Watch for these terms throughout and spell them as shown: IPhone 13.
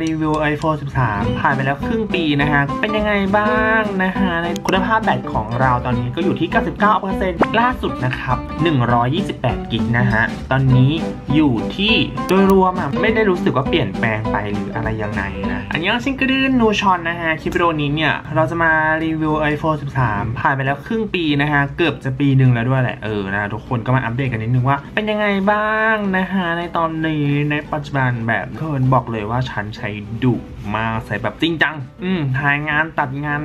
รีวิว iPhone 13 ผ่านไปแล้วครึ่งปีนะคะเป็นยังไงบ้างนะคะในคุณภาพแบตของเราตอนนี้ก็อยู่ที่ 99% ล่าสุดนะครับ128 กิกนะฮะตอนนี้อยู่ที่โดยรวมไม่ได้รู้สึกว่าเปลี่ยนแปลงไปหรืออะไรยังไงนะอันนี้ซิงเกิลดื้นนูชอนนะฮะคลิปวิดีโอนี้เนี่ยเราจะมารีวิว iPhone 13 ผ่านไปแล้วครึ่งปีนะฮะเกือบจะปีหนึ่งแล้วด้วยแหละนะทุกคนก็มาอัปเดตกันนิดนึงว่าเป็นยังไงบ้างนะฮะในตอนนี้ในปัจจุบันแบบเพิ่นบอกเลยว่าฉันใช้ดุมากใส่แบบจริงจังถ่ายงานตัดงาน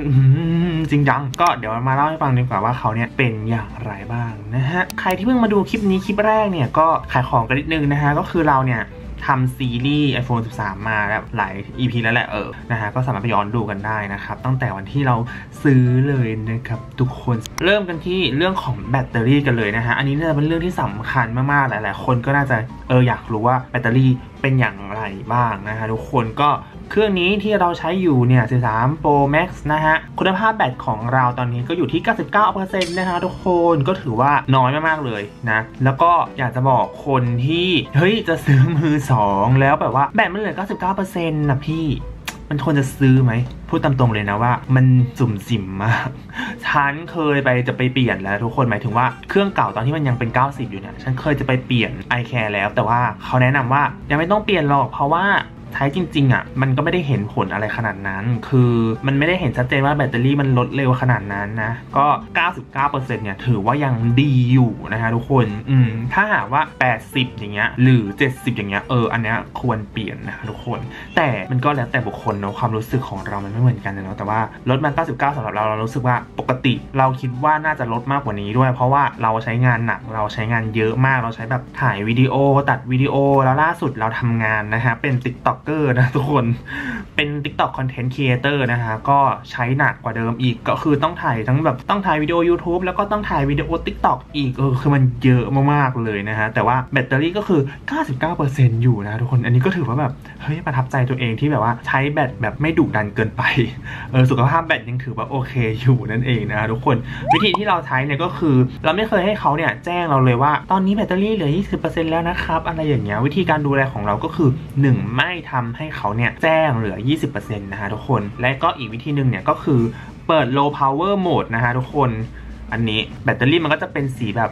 จริงจังก็เดี๋ยวมาเล่าให้ฟังดีกว่าว่าเขาเนี่ยเป็นอย่างไรบ้างนะฮะใครที่เพิ่งมาดูคลิปนี้คลิปแรกเนี่ยก็ขายของกันนิดนึงนะฮะก็คือเราเนี่ยทำซีรีส์ iPhone 13 มาแล้วหลาย EP แล้วแหละนะฮะก็สามารถไปย้อนดูกันได้นะครับตั้งแต่วันที่เราซื้อเลยนะครับทุกคนเริ่มกันที่เรื่องของแบตเตอรี่กันเลยนะฮะอันนี้น่าจะเป็นเรื่องที่สำคัญมากๆหลายๆคนก็น่าจะอยากรู้ว่าแบตเตอรี่เป็นอย่างไรบ้างนะฮะทุกคนก็เครื่องนี้ที่เราใช้อยู่เนี่ย13 Pro Max นะฮะคุณภาพแบตของเราตอนนี้ก็อยู่ที่ 99% นะฮะทุกคนก็ถือว่าน้อยมากๆเลยนะแล้วก็อยากจะบอกคนที่เฮ้ยจะซื้อมือ2แล้วแบบว่าแบตมันเหลือ 99% นะพี่มันควรจะซื้อไหมพูดตามตรงเลยนะว่ามันสุ่มสิมมากฉันเคยจะไปเปลี่ยนแล้วทุกคนหมายถึงว่าเครื่องเก่าตอนที่มันยังเป็น90อยู่เนี่ยฉันเคยจะไปเปลี่ยน iCare แล้วแต่ว่าเขาแนะนำว่ายังไม่ต้องเปลี่ยนหรอกเพราะว่าใช้จริงๆอ่ะมันก็ไม่ได้เห็นผลอะไรขนาดนั้นคือมันไม่ได้เห็นชัดเจนว่าแบตเตอรี่มันลดเร็วขนาดนั้นนะก็ 99% เนี่ยถือว่ายังดีอยู่นะฮะทุกคนถ้าหากว่า80อย่างเงี้ยหรือ70อย่างเงี้ยอันเนี้ยควรเปลี่ยนนะทุกคนแต่มันก็แล้วแต่บุคคลเนาะความรู้สึกของเรามันไม่เหมือนกันเนาะแต่ว่าลดมา99สำหรับเรารู้สึกว่าปกติเราคิดว่าน่าจะลดมากกว่านี้ด้วยเพราะว่าเราใช้งานหนักเราใช้งานเยอะมากเราใช้แบบถ่ายวิดีโอตัดวิดีโอแล้วล่าสุดเราทำงานนะฮะเป็นTikToker นะทุกคนเป็น TikTok Content Creator นะฮะก็ใช้หนักกว่าเดิมอีกก็คือต้องถ่ายทั้งแบบต้องถ่ายวิดีโอ YouTube แล้วก็ต้องถ่ายวิดีโอ TikTok อีกคือมันเยอะมากๆเลยนะฮะแต่ว่าแบตเตอรี่ก็คือ 99% อยู่นะทุกคนอันนี้ก็ถือว่าแบบเฮ้ยประทับใจตัวเองที่แบบว่าใช้แบตแบบไม่ดุดันเกินไปสุขภาพแบตยังถือว่าโอเคอยู่นั่นเองนะทุกคนวิธีที่เราใช้เนี่ยก็คือเราไม่เคยให้เขาเนี่ยแจ้งเราเลยว่าตอนนี้แบตเตอรี่เหลือ 20% แล้วนะครับอะไรอย่างเงี้ยวิธีการดูแลของเราก็คือ1ไม่ทำให้เขาเนี่ยแจ้งเหลือ 20% นะฮะทุกคนและก็อีกวิธีหนึ่งเนี่ยก็คือเปิด low power mode นะฮะทุกคนอันนี้แบตเตอรี่มันก็จะเป็นสีแบบ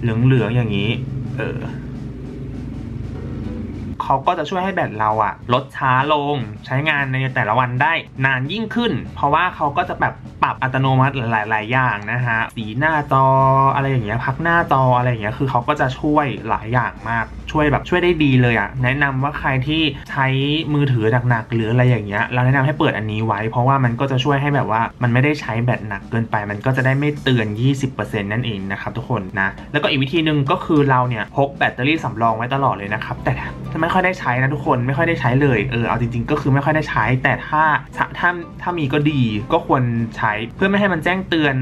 เหลืองๆอย่างนี้เขาก็จะช่วยให้แบตเราอะลดช้าลงใช้งานในแต่ละวันได้นานยิ่งขึ้นเพราะว่าเขาก็จะแบบปรับอัตโนมัติหลายอย่างนะฮะสีหน้าจออะไรอย่างเงี้ยพักหน้าจออะไรอย่างเงี้ยคือเขาก็จะช่วยหลายอย่างมากช่วยได้ดีเลยอะแนะนำว่าใครที่ใช้มือถือหนักๆหรืออะไรอย่างเงี้ยเราแนะนำให้เปิดอันนี้ไว้เพราะว่ามันก็จะช่วยให้แบบว่ามันไม่ได้ใช้แบตหนักเกินไปมันก็จะได้ไม่เตือน 20% นั่นเองนะครับทุกคนนะแล้วก็อีกวิธีหนึ่งก็คือเราเนี่ยพกแบตเตอรี่สำรองไว้ตลอดเลยนะครับแต่ไม่ค่อยได้ใช้นะทุกคนไม่ค่อยได้ใช้เลยเอาจริงๆก็คือไม่ค่อยได้ใช้แต่ถ้ามีก็ดีก็ควรใช้เพื่อไม่ให้มันแจ้งเตือน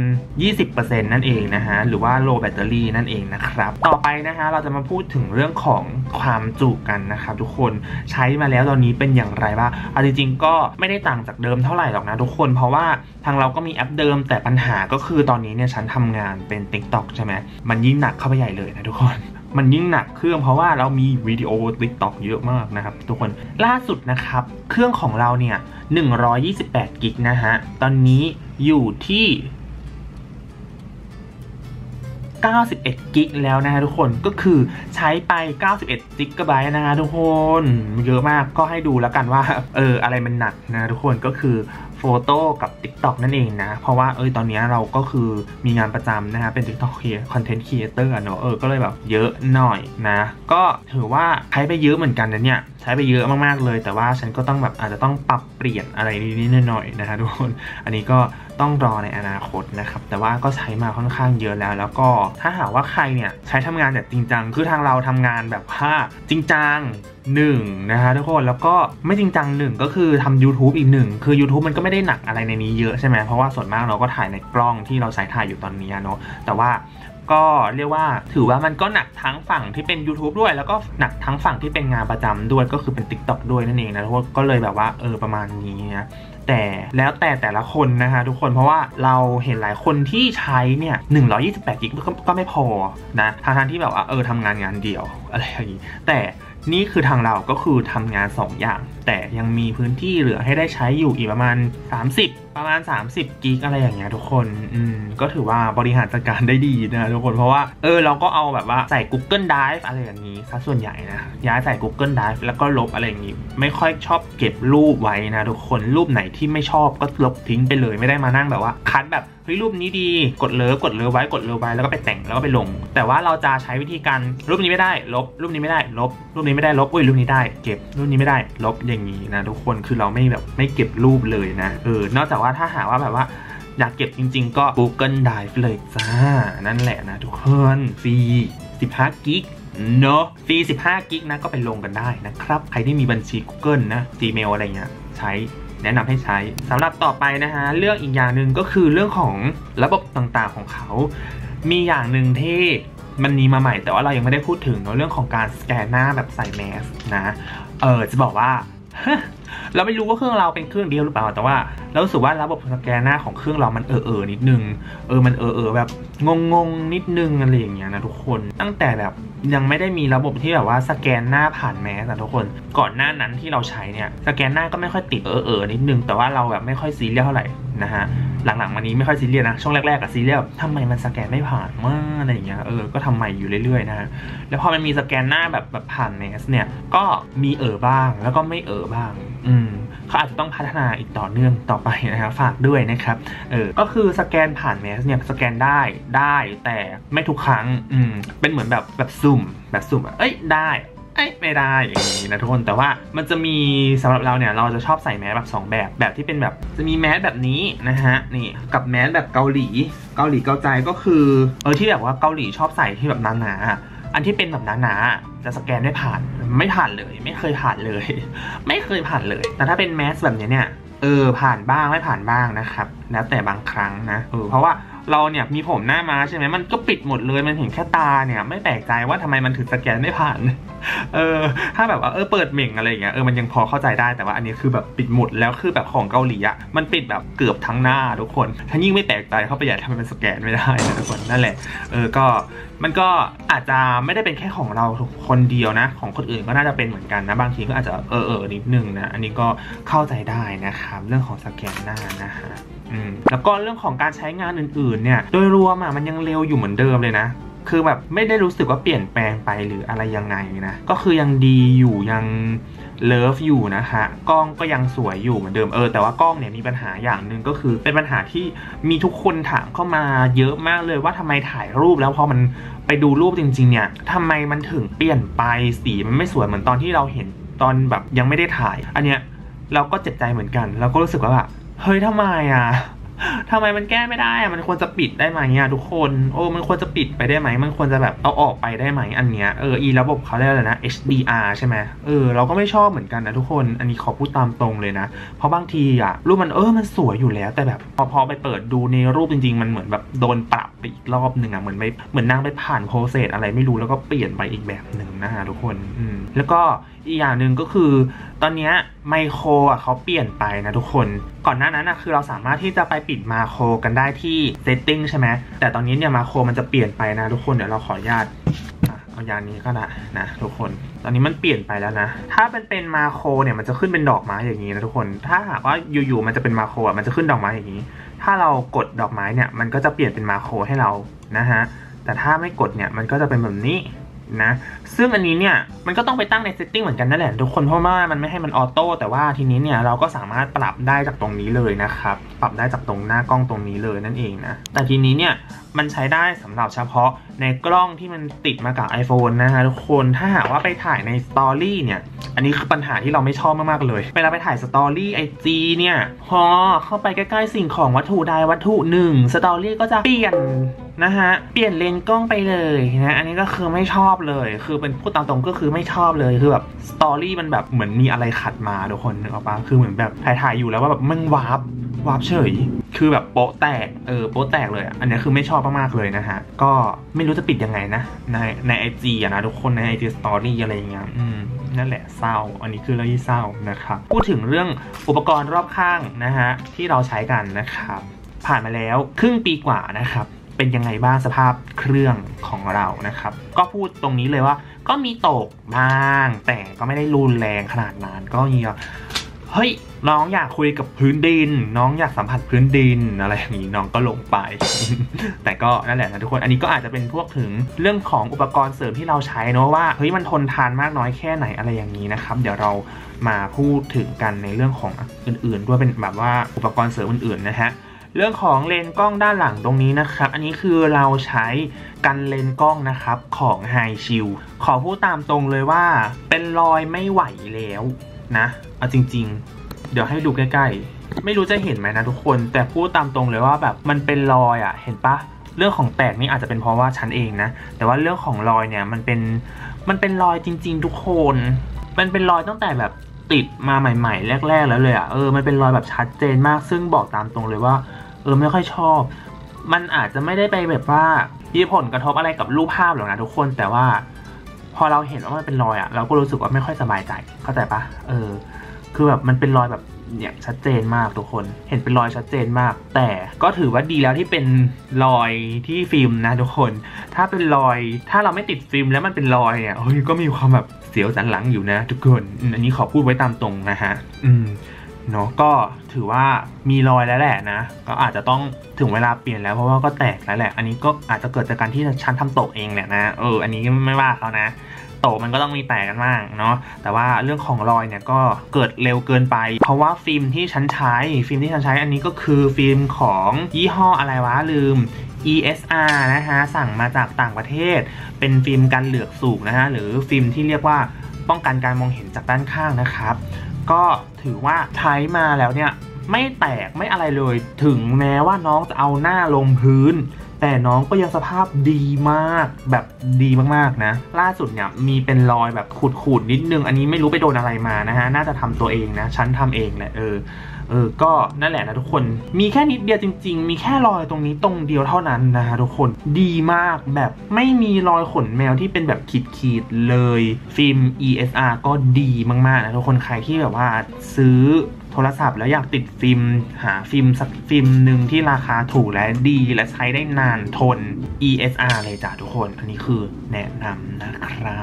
20% นั่นเองนะฮะหรือว่า low battery นั่นเองนะครับต่อไปนะฮะเราจะมาพูดถึงเรื่องของความจุกันนะครับทุกคนใช้มาแล้วตอนนี้เป็นอย่างไรบ้างเอาจริงๆก็ไม่ได้ต่างจากเดิมเท่าไหร่หรอกนะทุกคนเพราะว่าทางเราก็มีแอปเดิมแต่ปัญหาก็คือตอนนี้เนี่ยฉันทำงานเป็น TikTok ใช่ไหมมันยิ่งหนักเข้าไปใหญ่เลยนะทุกคนมันยิ่งหนักเครื่องเพราะว่าเรามีวิดีโอ TikTok เยอะมากนะครับทุกคนล่าสุดนะครับเครื่องของเราเนี่ย128กิกนะฮะตอนนี้อยู่ที่91กิกแล้วนะฮะทุกคนก็คือใช้ไป91 จิกะไบต์นะฮะทุกคนเยอะมากก็ให้ดูแล้วกันว่าอะไรมันหนักนะทุกคนก็คือโฟโต้กับ TikTok นั่นเองนะเพราะว่าตอนนี้เราก็คือมีงานประจำนะฮะเป็น TikTok Content Creator เนอะก็เลยแบบเยอะหน่อยนะก็ถือว่าใช้ไปเยอะเหมือนกันนะเนี่ยใช้ไปเยอะมากๆเลยแต่ว่าฉันก็ต้องแบบอาจจะต้องปรับเปลี่ยนอะไรนิดๆหน่อยๆนะฮะทุกคนอันนี้ก็ต้องรอในอนาคตนะครับแต่ว่าก็ใช้มาค่อนข้างเยอะแล้วแล้วก็ถ้าหากว่าใครเนี่ยใช้ทำงานแบบจริงจังคือทางเราทำงานแบบว่าจริงจัง1นะฮะทุกคนแล้วก็ไม่จริงจัง1ก็คือทำ YouTube อีก1คือ YouTube มันก็ไม่ได้หนักอะไรในนี้เยอะใช่ไหมเพราะว่าส่วนมากเราก็ถ่ายในกล้องที่เราใช้ถ่ายอยู่ตอนนี้เนาะแต่ว่าก็เรียกว่าถือว่ามันก็หนักทั้งฝั่งที่เป็น YouTube ด้วยแล้วก็หนักทั้งฝั่งที่เป็นงานประจำด้วยก็คือเป็น TikTok ด้วยนั่นเองนะทุกคนก็เลยแบบว่าประมาณนี้นะแต่แล้วแต่ละคนนะคะทุกคนเพราะว่าเราเห็นหลายคนที่ใช้เนี่ย128 กิกก็ไม่พอนะทางที่แบบว่าทำงานเดียวอะไรอย่างนี้แต่ นี่คือทางเราก็คือทำงาน2อย่างแต่ยังมีพื้นที่เหลือให้ได้ใช้อยู่อีกประมาณ30กิกอะไรอย่างเงี้ยทุกคนก็ถือว่าบริหารจัดการได้ดีนะทุกคนเพราะว่าเราก็เอาแบบว่าใส่ Google Drive อะไรอย่างนี้ซะส่วนใหญ่นะย้ายใส่ Google Drive แล้วก็ลบอะไรอย่างนี้ไม่ค่อยชอบเก็บรูปไว้นะทุกคนรูปไหนที่ไม่ชอบก็ลบทิ้งไปเลยไม่ได้มานั่งแบบว่าคัดแบบเฮ้ยรูปนี้ดีกดเลิฟไว้แล้วก็ไปแต่งแล้วก็ไปลงแต่ว่าเราจะใช้วิธีการรูปนี้ไม่ได้ลบรูปนี้ไม่ได้ลบรูปนี้ไม่ได้ลบรูปนี้ได้เก็บรูปนี้ไม่ได้ลบอย่างนี้นะทุกคนคือเราไม่แบบไม่เก็บรูปเลยนะนอกจากว่าถ้าหาว่าแบบว่าอยากเก็บจริงๆก็ Google Drive เลยจ้านั่นแหละนะทุกคนฟรี15กิกเนาะฟรี15กิกนะก็ไปลงกันได้นะครับใครที่มีบัญชี Google นะ Gmail อะไรเงี้ยใช้แนะนำให้ใช้สำหรับต่อไปนะฮะเรื่องอีกอย่างหนึ่งก็คือเรื่องของระบบต่างๆของเขามีอย่างหนึ่งที่มันมีมาใหม่แต่ว่าเรายังไม่ได้พูดถึงเรื่องของการสแกนหน้าแบบใส่แมสนะจะบอกว่าเราไม่รู้ว่าเครื่องเราเป็นเครื่องเดียวหรือเปล่าแต่ว่าเรารู้สึกว่าระบบสแกนหน้าของเครื่องเรามันนิดนึงมันแบบงงนิดนึงอะไรอย่างเงี้ยนะทุกคนตั้งแต่แบบยังไม่ได้มีระบบที่แบบว่าสแกนหน้าผ่านแมสนะทุกคนก่อนหน้านั้นที่เราใช้เนี่ยสแกนหน้าก็ไม่ค่อยติดนิดนึงแต่ว่าเราแบบไม่ค่อยซีเรียสเท่าไหร่นะฮะหลังๆมานี้ไม่ค่อยซีเรียสนะช่วงแรกๆกับซีเรียสทำไมมันสแกนไม่ผ่านมากอะไรอย่างเงี้ยก็ทำใหม่อยู่เรื่อยๆนะฮะแล้วพอมันมีสแกนหน้าแบบผ่านแมสเนี่ยก็มีบ้างแล้วก็ไม่บ้างเขาอาจจะต้องพัฒนาอีกต่อเนื่องต่อไปนะครับฝากด้วยนะครับก็คือสแกนผ่านแมสเนี่ยสแกนได้แต่ไม่ทุกครั้งเป็นเหมือนแบบสุ่มเอ้ยได้ไม่ได้อย่างนี้นะทุกคนแต่ว่ามันจะมีสำหรับเราเนี่ยเราจะชอบใส่แมสแบบ2แบบที่เป็นแบบจะมีแมสแบบนี้นะฮะนี่กับแมสแบบเกาหลีเกาใจก็คือที่แบบว่าเกาหลีชอบใส่ที่แบบหนาๆอันที่เป็นแบบหนาๆจะสแกนไม่ผ่านเลยไม่เคยผ่านเลยแต่ถ้าเป็นแมสแบบนี้เนี่ยผ่านบ้างไม่ผ่านบ้างนะครับแล้วแต่บางครั้งนะเพราะว่าเราเนี่ยมีผมหน้ามาใช่ไหมมันก็ปิดหมดเลยมันเห็นแค่ตาเนี่ยไม่แปลกใจว่าทำไมมันถึงสแกนไม่ผ่านถ้าแบบว่าเปิดเหม่งอะไรอย่างเงี้ยมันยังพอเข้าใจได้แต่ว่าอันนี้คือแบบปิดหมดแล้วคือแบบของเกาหลีอ่ะมันปิดแบบเกือบทั้งหน้าทุกคนถ้ายิ่งไม่แปลกใจเข้าไปใหญ่ทำไมมันสแกนไม่ได้นะทุกคนนั่นแหละก็มันก็อาจจะไม่ได้เป็นแค่ของเราคนเดียวนะของคนอื่นก็น่าจะเป็นเหมือนกันนะบางทีก็อาจจะนิดนึงนะอันนี้ก็เข้าใจได้นะครับเรื่องของสแกนหน้านะฮะแล้วก็เรื่องของการใช้งานอื่นๆเนี่ยโดยรวมมันยังเร็วอยู่เหมือนเดิมเลยนะคือแบบไม่ได้รู้สึกว่าเปลี่ยนแปลงไปหรืออะไรยังไงนะก็คือยังดีอยู่ยังเลิฟอยู่นะฮะกล้องก็ยังสวยอยู่เหมือนเดิมแต่ว่ากล้องเนี่ยมีปัญหาอย่างหนึ่งก็คือเป็นปัญหาที่มีทุกคนถามเข้ามาเยอะมากเลยว่าทำไมถ่ายรูปแล้วพอมันไปดูรูปจริงๆเนี่ยทำไมมันถึงเปลี่ยนไปสีมันไม่สวยเหมือนตอนที่เราเห็นตอนแบบยังไม่ได้ถ่ายอันเนี้ยเราก็เจ็บใจเหมือนกันเราก็รู้สึกว่าแบบเฮ้ยทำไมมันแก้ไม่ได้มันควรจะปิดได้ไหมเนี่ยทุกคนมันควรจะปิดไปได้ไหมมันควรจะแบบเอาออกไปได้ไหมอันเนี้ยระบบเขาเรียกอะไรนะ HDR ใช่ไหมเราก็ไม่ชอบเหมือนกันนะทุกคนอันนี้ขอพูดตามตรงเลยนะเพราะบางทีอะรูปมันมันสวยอยู่แล้วแต่แบบพอไปเปิดดูในรูปจริงๆมันเหมือนแบบโดนปรับไปอีกรอบหนึ่งอะเหมือนนางไปผ่านโปรเซสอะไรไม่รู้แล้วก็เปลี่ยนไปอีกแบบหนึ่งนะฮะทุกคนแล้วก็อีกอย่างหนึ่งก็คือตอนนี้ไมโครเขาเปลี่ยนไปนะทุกคนก่อนหน้านั้นคือเราสามารถที่จะไปปิดไมโครกันได้ที่เซตติ้งใช่ไหมแต่ตอนนี้เนี่ยไมโครมันจะเปลี่ยนไปนะทุกคนเดี๋ยวเราขออนุญาตเอายานี้ก็ได้นะทุกคนตอนนี้มันเปลี่ยนไปแล้วนะถ้าเป็นไมโครเนี่ยมันจะขึ้นเป็นดอกไม้อย่างนี้นะทุกคนถ้าหากว่าอยู่ๆมันจะเป็นไมโครมันจะขึ้นดอกไม้อย่างนี้ถ้าเรากดดอกไม้เนี่ยมันก็จะเปลี่ยนเป็นไมโครให้เรานะฮะแต่ถ้าไม่กดเนี่ยมันก็จะเป็นแบบนี้นะซึ่งอันนี้เนี่ยมันก็ต้องไปตั้งในเซตติ้งเหมือนกันนั่นแหละทุกคนเพราะว่ามันไม่ให้มันออโต้แต่ว่าทีนี้เนี่ยเราก็สามารถปรับได้จากตรงนี้เลยนะครับปรับได้จากตรงหน้ากล้องตรงนี้เลยนั่นเองนะแต่ทีนี้เนี่ยมันใช้ได้สำหรับเฉพาะในกล้องที่มันติดมากับ iPhone นะฮะทุกคนถ้าหากว่าไปถ่ายในสตอรี่เนี่ยอันนี้คือปัญหาที่เราไม่ชอบมากๆเลยเวลาไปถ่ายสตอรี่ IG เนี่ยพอเข้าไปใกล้ๆสิ่งของวัตถุใดวัตถุหนึ่งสตอรี่ก็จะเปลี่ยนนะฮะเปลี่ยนเลนส์กล้องไปเลยนะอันนี้ก็คือไม่ชอบเลยคือเป็นพูดตามตรงก็คือไม่ชอบเลยคือแบบสตอรี่มันแบบเหมือนมีอะไรขัดมาทุกคนนึกออกปะคือเหมือนแบบถ่ายอยู่แล้วว่าแบบมันวาร์ปเฉยคือแบบโป๊ะแตกโป๊ะแตกเลยอันนี้คือไม่ชอบมากๆเลยนะฮะก็ไม่รู้จะปิดยังไงนะใน IG อ่ะนะทุกคนใน IG Story อะไรอย่างเงี้ยนั่นแหละเศร้าอันนี้คือเรื่องที่เศร้านะครับพูดถึงเรื่องอุปกรณ์รอบข้างนะฮะที่เราใช้กันนะครับผ่านมาแล้วครึ่งปีกว่านะครับ เป็นยังไงบ้างสภาพเครื่องของเรานะครับก็พูดตรงนี้เลยว่าก็มีตกบ้างแต่ก็ไม่ได้รุนแรงขนาดนั้นก็มีเฮ้ยน้องอยากคุยกับพื้นดินน้องอยากสัมผัสพื้นดินอะไรอย่างนี้น้องก็ลงไป แต่ก็นั่นแหละนะทุกคนอันนี้ก็อาจจะเป็นพวกถึงเรื่องของอุปกรณ์เสริมที่เราใช้เนอะว่าเฮ้ยมันทนทานมากน้อยแค่ไหนอะไรอย่างนี้นะครับเดี๋ยวเรามาพูดถึงกันในเรื่องของอื่นๆด้วยเป็นแบบว่าอุปกรณ์เสริมอื่นๆนะฮะเรื่องของเลนส์กล้องด้านหลังตรงนี้นะครับอันนี้คือเราใช้กันเลนส์กล้องนะครับของ High Shield ขอพูดตามตรงเลยว่าเป็นรอยไม่ไหวแล้วนะเอาจริงๆเดี๋ยวให้ดูใกล้ๆไม่รู้จะเห็นไหมนะทุกคนแต่พูดตามตรงเลยว่าแบบมันเป็นรอยอ่ะเห็นปะเรื่องของแตกนี่อาจจะเป็นเพราะว่าฉันเองนะแต่ว่าเรื่องของรอยเนี่ยมันเป็นรอยจริงๆทุกคนมันเป็นรอยตั้งแต่แบบติดมาใหม่ๆแรกๆแล้วเลยอ่ะมันเป็นรอยแบบชัดเจนมากซึ่งบอกตามตรงเลยว่าไม่ค่อยชอบมันอาจจะไม่ได้ไปแบบว่ามีผลกระทบอะไรกับรูปภาพหรอกนะทุกคนแต่ว่าพอเราเห็นว่ามันเป็นรอยอ่ะเราก็รู้สึกว่าไม่ค่อยสบายใจเข้าใจปะคือแบบมันเป็นรอยแบบเนี่ยชัดเจนมากทุกคนเห็นเป็นรอยชัดเจนมากแต่ก็ถือว่าดีแล้วที่เป็นรอยที่ฟิล์มนะทุกคนถ้าเป็นรอยถ้าเราไม่ติดฟิล์มแล้วมันเป็นรอยเนี่ยก็มีความแบบเสียวสันหลังอยู่นะทุกคนอันนี้ขอพูดไว้ตามตรงนะฮะเนาะก็ถือว่ามีรอยแล้วแหละนะก็อาจจะต้องถึงเวลาเปลี่ยนแล้วเพราะว่าก็แตกแล้วแหละอันนี้ก็อาจจะเกิดจากการที่ฉันทำโตเองแหละนะอันนี้ไม่ว่าเขานะโตมันก็ต้องมีแตกกันบ้างเนาะแต่ว่าเรื่องของรอยเนี่ยก็เกิดเร็วเกินไปเพราะว่าฟิล์มที่ฉันใช้อันนี้ก็คือฟิล์มของยี่ห้ออะไรวะลืม ESR นะฮะสั่งมาจากต่างประเทศเป็นฟิล์มกันเหลือกสูบนะฮะหรือฟิล์มที่เรียกว่าป้องกันการมองเห็นจากด้านข้างนะครับก็ถือว่าใช้มาแล้วเนี่ยไม่แตกไม่อะไรเลยถึงแม้ว่าน้องจะเอาหน้าลงพื้นแต่น้องก็ยังสภาพดีมากแบบดีมากๆนะล่าสุดเนี่ยมีเป็นรอยแบบขูดๆนิดนึงอันนี้ไม่รู้ไปโดนอะไรมานะฮะน่าจะทำตัวเองนะฉันทำเองแหละก็นั่นแหละนะทุกคนมีแค่นิดเดียวจริงๆมีแค่รอยตรงนี้ตรงเดียวเท่านั้นนะฮะทุกคนดีมากแบบไม่มีรอยขนแมวที่เป็นแบบขีดๆเลยฟิล์ม ESR ก็ดีมากๆนะทุกคนใครที่แบบว่าซื้อโทรศัพท์แล้วอยากติดฟิล์มหาฟิล์มสักฟิล์มหนึ่งที่ราคาถูกและดีและใช้ได้นานทน ESR เลยจ้ะทุกคนอันนี้คือแนะนำนะครั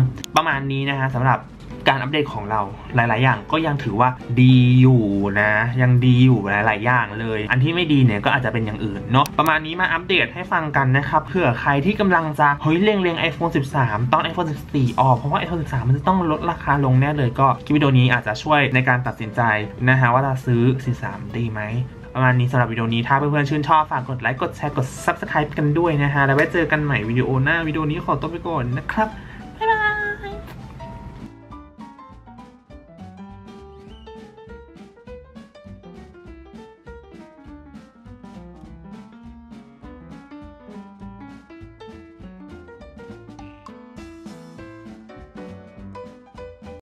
บประมาณนี้นะฮะสำหรับการอัปเดตของเราหลายๆอย่างก็ยังถือว่าดีอยู่นะยังดีอยู่หลายๆอย่างเลยอันที่ไม่ดีเนี่ยก็อาจจะเป็นอย่างอื่นเนาะประมาณนี้มาอัปเดตให้ฟังกันนะครับเผื่อใครที่กำลังจะเล็ง iPhone 13 ตอน iPhone 14 ออกเพราะว่า iPhone 13 มันจะต้องลดราคาลงแน่เลยก็คลิปวิดีโอนี้อาจจะช่วยในการตัดสินใจนะฮะว่าจะซื้อ 13 ดีไหมประมาณนี้สำหรับวิดีโอนี้ถ้าเพื่อนๆชื่นชอบฝากกดไลค์กดแชร์กด Subscribe กันด้วยนะฮะแล้วไว้เจอกันใหม่วิดีโอหน้าวิดีโอนี้ขอตัวไปก่อนนะครับ